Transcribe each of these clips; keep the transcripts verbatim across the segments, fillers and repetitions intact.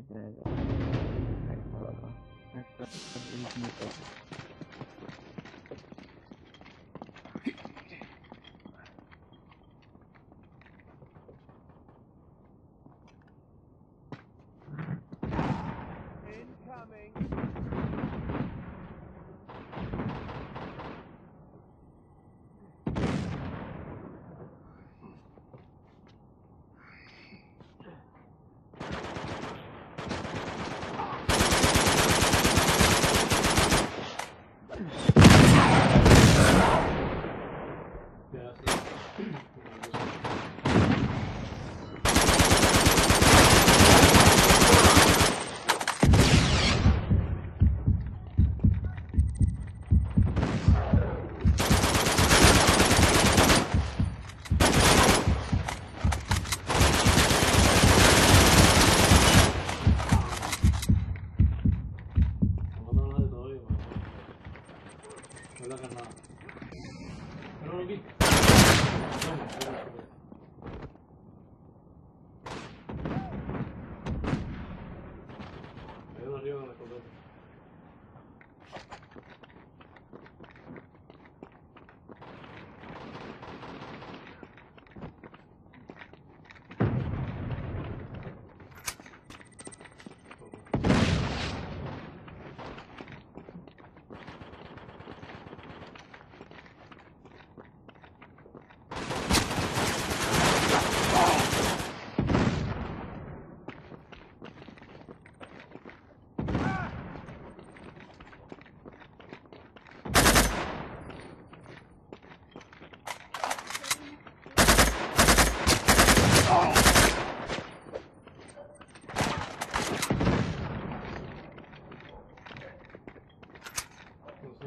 verdade. Vai pra lá. Vai pra lá.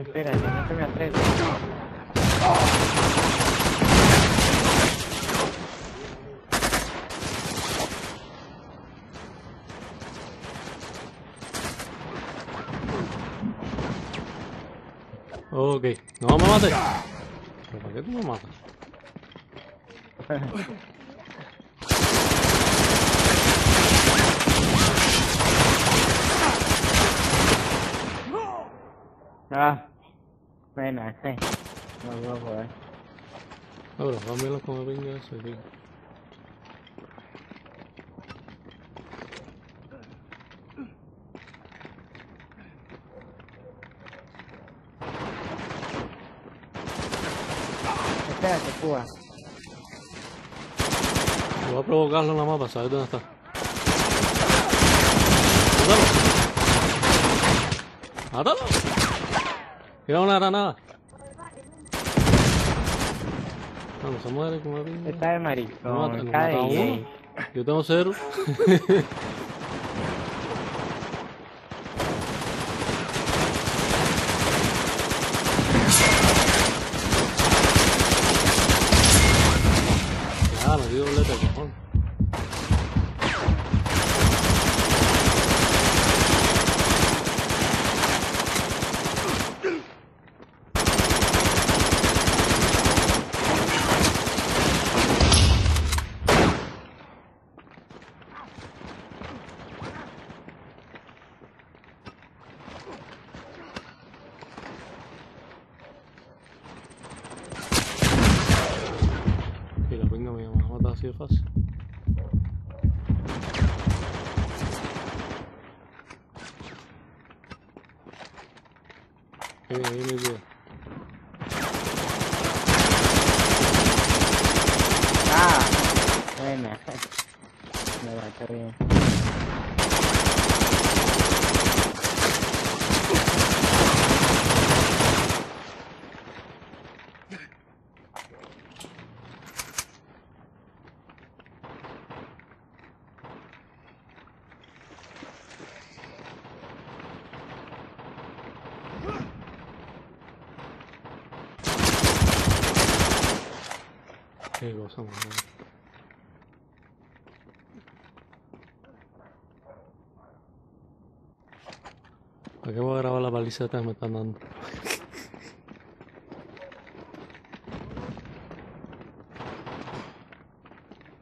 Espera, no te me atreves. Ok, no me mates. ¿Pero por qué tú me matas? Ah. Pena, sí. No lo voy a poder. Ahora, dámelo cuando venga eso, tío. Espérate, Cuba. Lo voy a provocarlo en la mapa, ¿sabes dónde está? ¡Mátalo! ¡Mátalo! Tira una granada. No, no se muere como la pinta. Está de maricón, está de gay. Yo tengo cero. Ya, me dio boleta, cojón. Qué cosa, mamá. ¿Para qué voy a grabar la paliza que me están dando?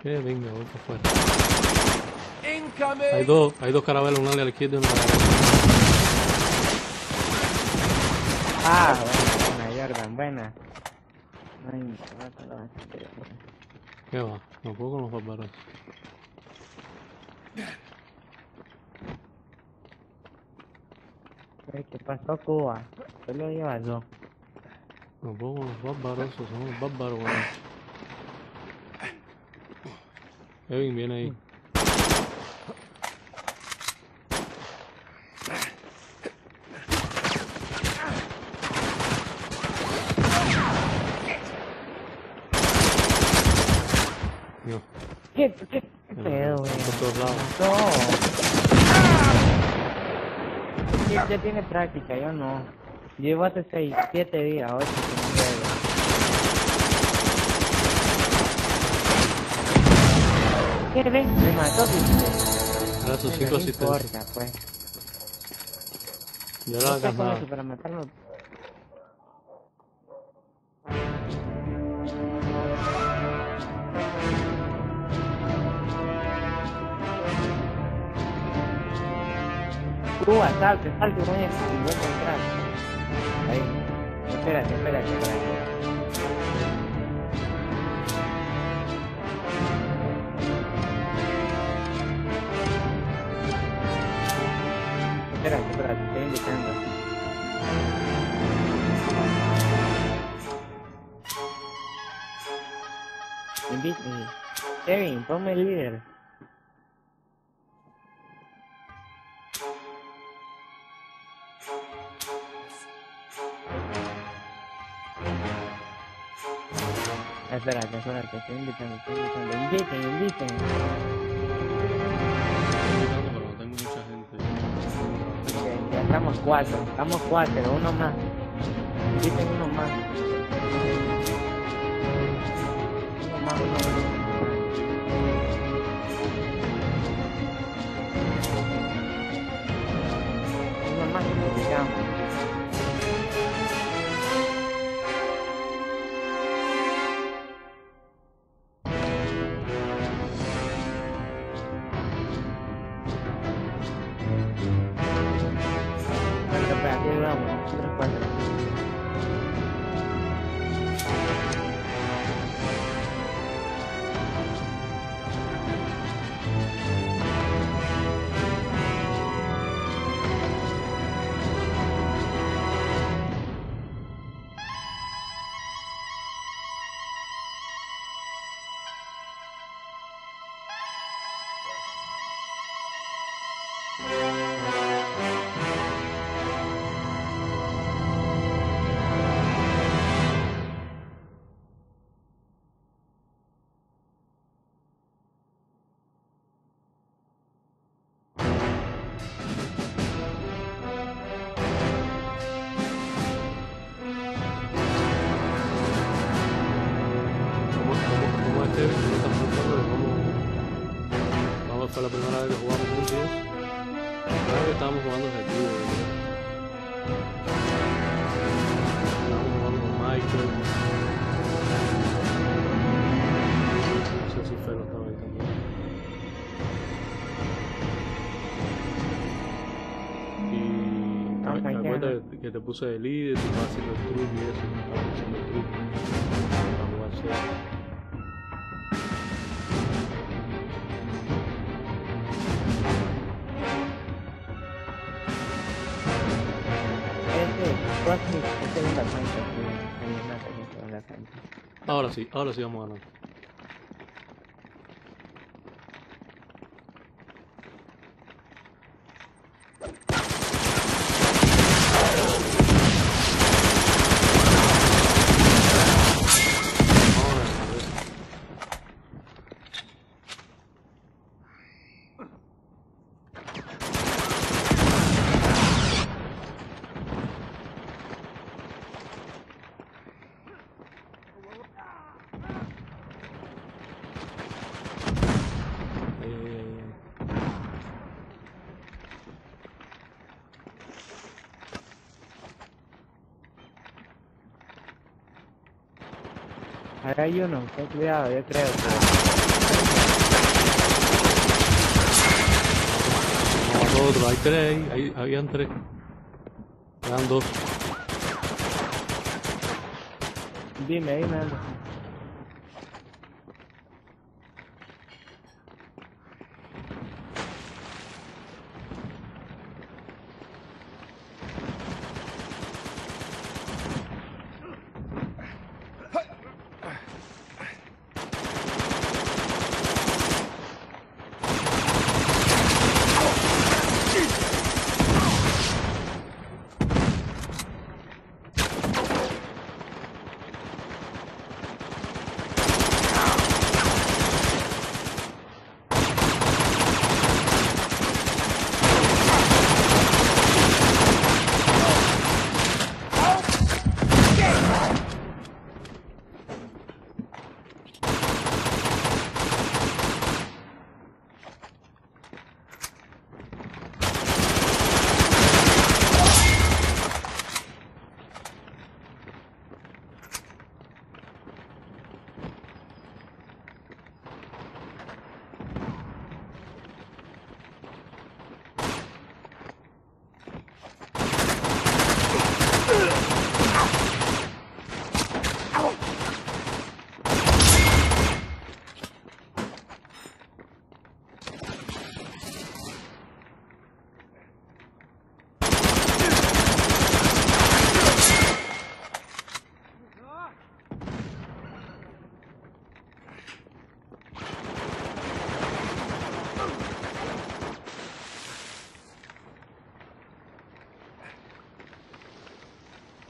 Que venga, voy para afuera. Hay dos, hay dos carabelas, una de izquierda y una de la derecha. Ah, buena, Jordan, buena. Ay, me mata la bastante. ¿Qué va? No puedo con los barbaros. ¿Qué pasó, Cuba? ¿Qué lo llevas yo? No puedo con los barbaros, esos son los barbaros, weón. Kevin viene ahí. No. ¿Qué, qué pedo, güey? Por todos lados. No. Ya, ya tiene práctica, yo no. Llevo hace seis, siete días, ocho. ¿Qué ves? Me mató, ¿viste? Ahora sus cinco asistencias. Pues. Yo lo hago nada. Para matarlo. Cuba, salte, salte, voy a entrar. Ahí. Espérate, espérate, espérate. Espérate, espérate, estoy indicando. Invítame. Kevin, ponme el líder. Espérate, espérate, estoy invitando, estoy invitando. Inviten, inviten. Pero no tengo mucha gente. Okay, ya estamos cuatro, estamos cuatro, uno más. Inviten uno más. Uno más, uno más. Uno más y invitamos. Fue la primera vez que jugamos juntos. La primera vez que estábamos jugando desde aquí, ¿verdad? Estábamos jugando con Michael. No sé si Felo estaba ahí también. Y oh, te acuerdas que te puse de líder, te estabas haciendo el truco y eso, te estabas haciendo el truco para jugar solo. Ahora sí, ahora sí vamos a ganar. Acá hay uno, ten cuidado, yo creo que... otro, hay tres, ahí habían tres. Quedan dos. Dime, dime algo.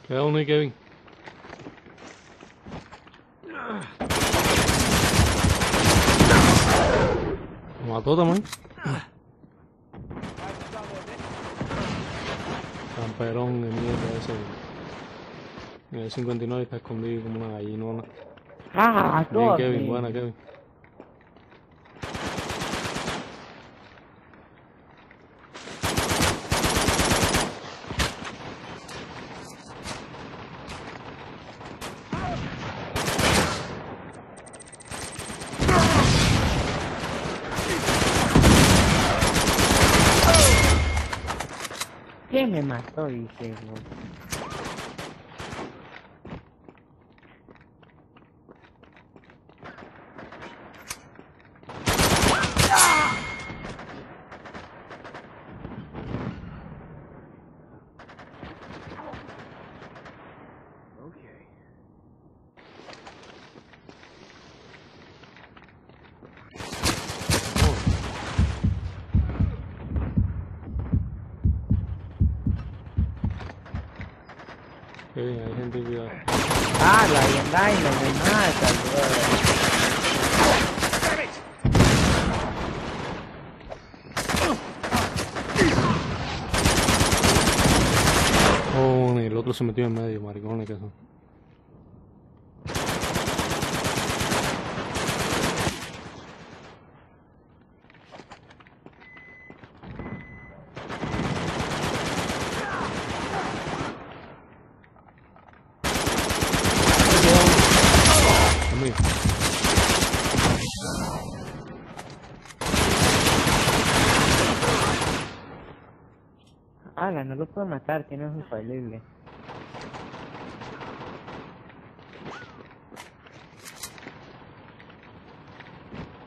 Queda uno y Kevin. Lo mató también. Camperón de mierda ese. En el cincuenta y nueve está escondido como una gallinona. Ah, bien Kevin, buena Kevin. ¿Qué me mató? Dice vos. Bien, hay gente cuidado. Ah, la Yendine me mata, bro. Oh, el otro se metió en medio, maricones que son. Ala, no lo puedo matar, que no es infalible.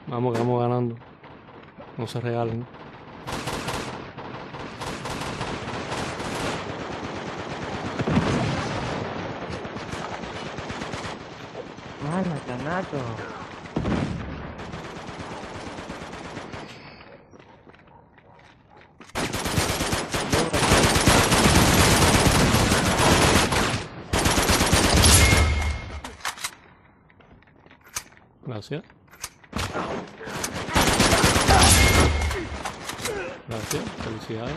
Vamos, que vamos ganando. No se regalen. Ala, canato. Gracias. Gracias, felicidades.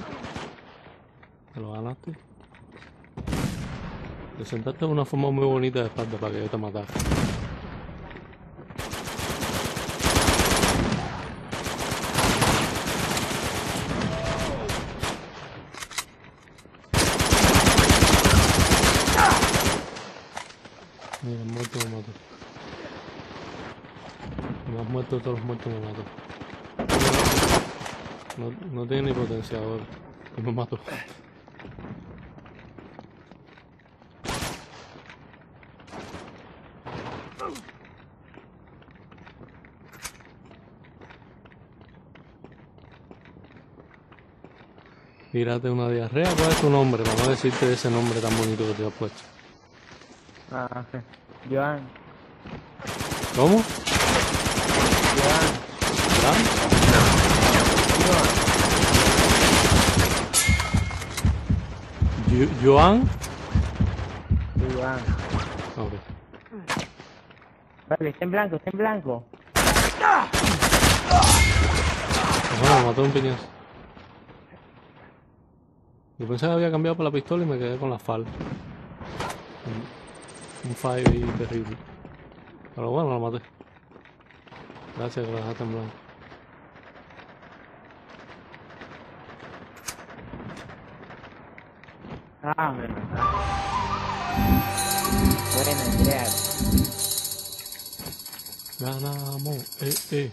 Te lo ganaste. Te sentaste de una forma muy bonita de espalda para que yo te matara. Mira, el muerto me mató. Me has muerto, todos los muertos me matan. No, no tiene ni potenciador. Y me mato. Tírate una diarrea. ¿Cuál es tu nombre? Para no decirte ese nombre tan bonito que te has puesto. Ah, sí. Yoan. ¿Cómo? Yoan. ¿Yoan? ¿Yoan? Yoan. Ok. Vale, está en blanco, está en blanco. Ajá, me mató un piñazo. Yo pensé que había cambiado por la pistola y me quedé con la falda. Un, un five ahí terrible. Pero bueno, lo maté. Gracias que lo dejaste en blanco. Ah, bueno. Buena idea. Ganamos, eh, eh.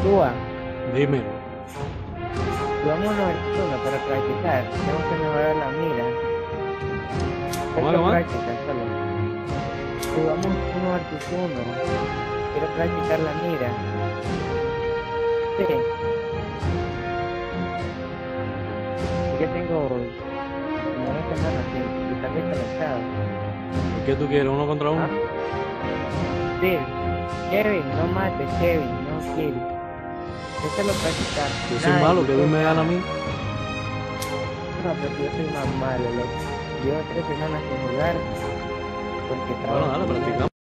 Cuba. Dime. Vámonos al zona para practicar. Tenemos que mejorar la mira. Quiero practicar solo. Subamos al zona. Quiero practicar la mira. Sí. Yo tengo como dos semanas y también cansado. ¿Y qué tú quieres? ¿Uno contra uno? ¿Ah? Sí. Kevin, no mates, Kevin, no quiero. Este lo practicar. Yo soy malo, que Dios me gana a mí. No, pero yo soy más malo, loco. Llevo tres semanas sin jugar. Porque trabajo. Bueno, dale, practicamos.